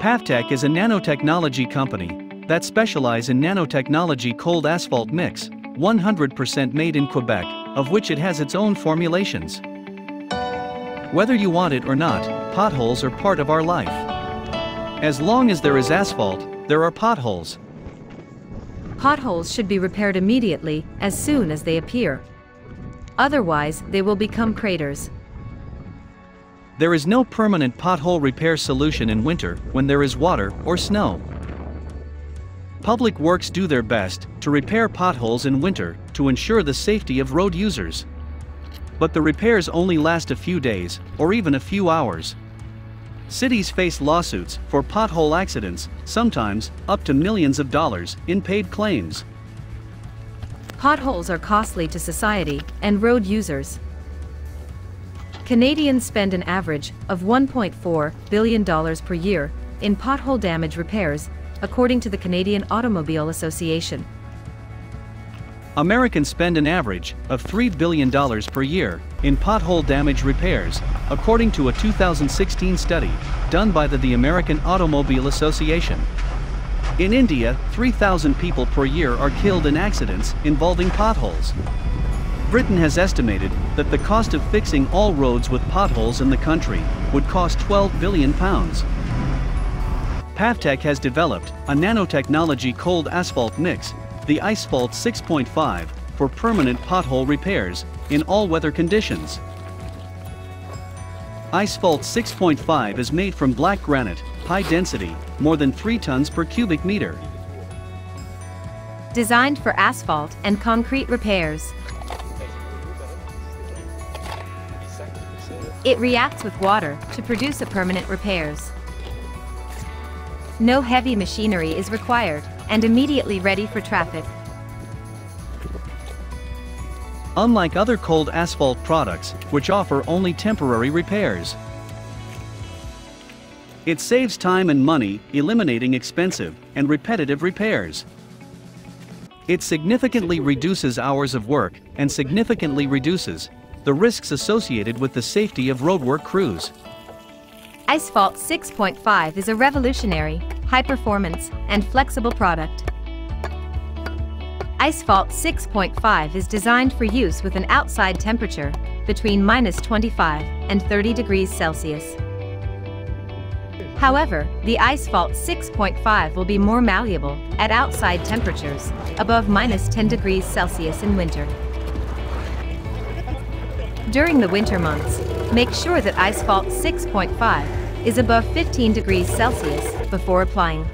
PAVTECH is a nanotechnology company that specializes in nanotechnology cold asphalt mix, 100% made in Quebec, of which it has its own formulations. Whether you want it or not, potholes are part of our life. As long as there is asphalt, there are potholes. Potholes should be repaired immediately, as soon as they appear. Otherwise, they will become craters. There is no permanent pothole repair solution in winter when there is water or snow. Public Works do their best to repair potholes in winter to ensure the safety of road users. But the repairs only last a few days or even a few hours. Cities face lawsuits for pothole accidents, sometimes up to millions of dollars in paid claims. Potholes are costly to society and road users. Canadians spend an average of $1.4 billion per year in pothole damage repairs, according to the Canadian Automobile Association. Americans spend an average of $3 billion per year in pothole damage repairs, according to a 2016 study done by the American Automobile Association. In India, 3,000 people per year are killed in accidents involving potholes. Britain has estimated that the cost of fixing all roads with potholes in the country would cost £12 billion. PAVTECH has developed a nanotechnology cold asphalt mix, the iSphalt 6.5, for permanent pothole repairs in all weather conditions. iSphalt 6.5 is made from black granite, high density, more than 3 tons per cubic meter. Designed for asphalt and concrete repairs. It reacts with water to produce permanent repairs. No heavy machinery is required and immediately ready for traffic. Unlike other cold asphalt products, which offer only temporary repairs, it saves time and money, eliminating expensive and repetitive repairs. It significantly reduces hours of work and significantly reduces the risks associated with the safety of roadwork crews. iSphalt 6.5 is a revolutionary, high-performance, and flexible product. iSphalt 6.5 is designed for use with an outside temperature between -25 and 30 degrees Celsius. However, the iSphalt 6.5 will be more malleable at outside temperatures above -10 degrees Celsius in winter. During the winter months, make sure that iSphalt 6.5 is above 15 degrees Celsius before applying.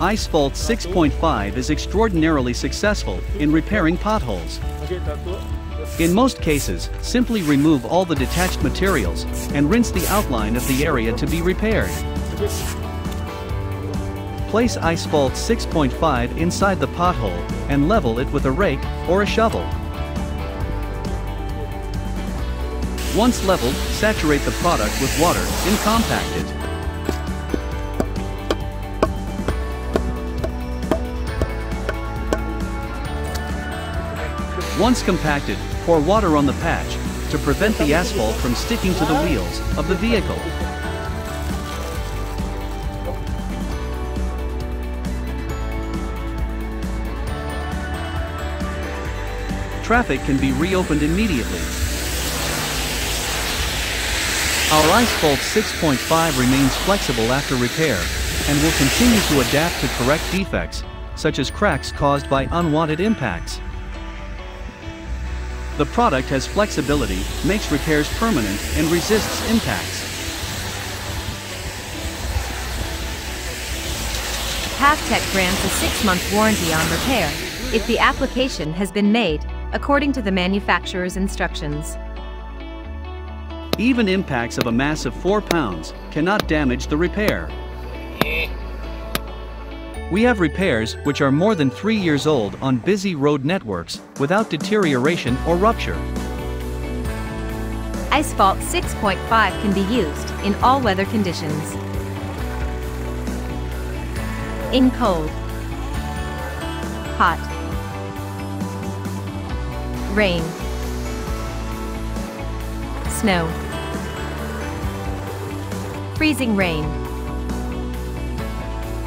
iSphalt 6.5 is extraordinarily successful in repairing potholes. In most cases, simply remove all the detached materials and rinse the outline of the area to be repaired. Place iSphalt 6.5 inside the pothole and level it with a rake or a shovel. Once leveled, saturate the product with water and compact it. Once compacted, pour water on the patch to prevent the asphalt from sticking to the wheels of the vehicle. Traffic can be reopened immediately. Our iSphalt 6.5 remains flexible after repair and will continue to adapt to correct defects, such as cracks caused by unwanted impacts. The product has flexibility, makes repairs permanent, and resists impacts. PAVTECH grants a 6-month warranty on repair if the application has been made according to the manufacturer's instructions. Even impacts of a mass of 4 pounds cannot damage the repair. We have repairs which are more than 3 years old on busy road networks without deterioration or rupture. iSphalt 6.5 can be used in all weather conditions. In cold, hot, rain, snow, freezing rain.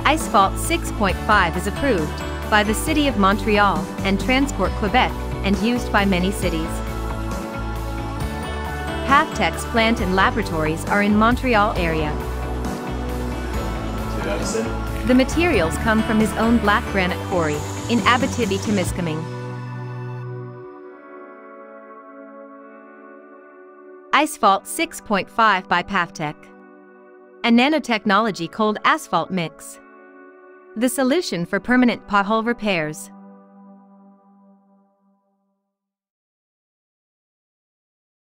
iSphalt 6.5 is approved by the City of Montreal and Transport Quebec and used by many cities. PAVTECH's plant and laboratories are in Montreal area. The materials come from his own black granite quarry in Abitibi-Témiscamingue. iSphalt 6.5 by PAVTECH. A nanotechnology cold asphalt mix. The solution for permanent pothole repairs.